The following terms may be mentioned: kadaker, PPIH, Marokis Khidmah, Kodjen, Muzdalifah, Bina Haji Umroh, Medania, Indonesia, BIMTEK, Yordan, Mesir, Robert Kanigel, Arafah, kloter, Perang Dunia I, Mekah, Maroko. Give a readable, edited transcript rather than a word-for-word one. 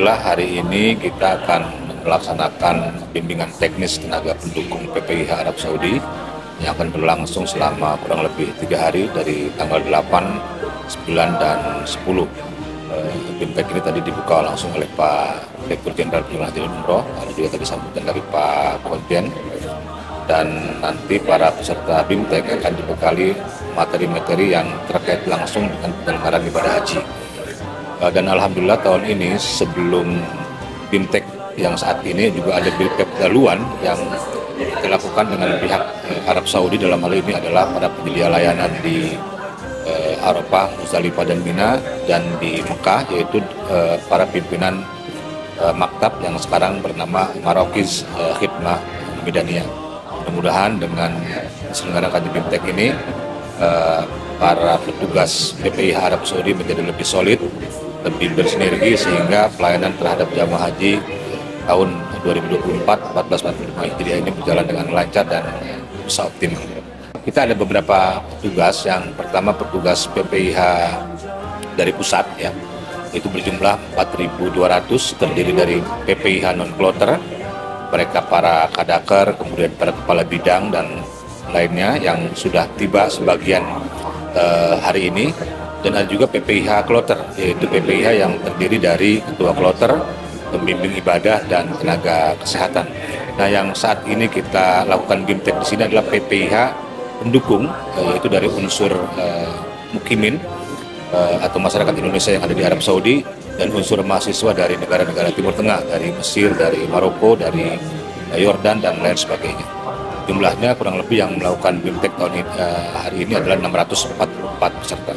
Alhamdulillah hari ini kita akan melaksanakan bimbingan teknis tenaga pendukung PPIH Arab Saudi yang akan berlangsung selama kurang lebih 3 hari dari tanggal 8, 9, dan 10. Bimbingan ini tadi dibuka langsung oleh Pak Direktur Jenderal Bina Haji Umroh, lalu juga tadi sambutan dari Pak Kodjen. Dan nanti para peserta BIMTEK akan dibekali materi-materi yang terkait langsung dengan penyelenggaraan ibadah haji. Dan Alhamdulillah tahun ini sebelum BIMTEK yang saat ini juga ada BIMTEK dahuluan yang dilakukan dengan pihak Arab Saudi, dalam hal ini adalah para penyedia layanan di Arafah, Muzdalifah, dan Mina, dan di Mekah yaitu para pimpinan maktab yang sekarang bernama Marokis Khidmah Medania. Mudah-mudahan dengan diselenggarakan BIMTEK ini para petugas PPIH Arab Saudi menjadi lebih solid, lebih bersinergi sehingga pelayanan terhadap jamaah haji tahun 2024-1445 Hijriah ini berjalan dengan lancar dan bisa optimal. Kita ada beberapa petugas, yang pertama petugas PPIH dari pusat ya, itu berjumlah 4.200 terdiri dari PPIH non-kloter, mereka para kadaker, kemudian para kepala bidang dan lainnya yang sudah tiba sebagian hari ini. Dan ada juga PPIH kloter, yaitu PPIH yang terdiri dari ketua kloter, pembimbing ibadah, dan tenaga kesehatan. Nah, yang saat ini kita lakukan BIMTEK di sini adalah PPIH pendukung, yaitu dari unsur mukimin atau masyarakat Indonesia yang ada di Arab Saudi, dan unsur mahasiswa dari negara-negara Timur Tengah, dari Mesir, dari Maroko, dari Yordan, dan lain sebagainya. Jumlahnya kurang lebih yang melakukan BIMTEK tahun hari ini adalah 644 peserta.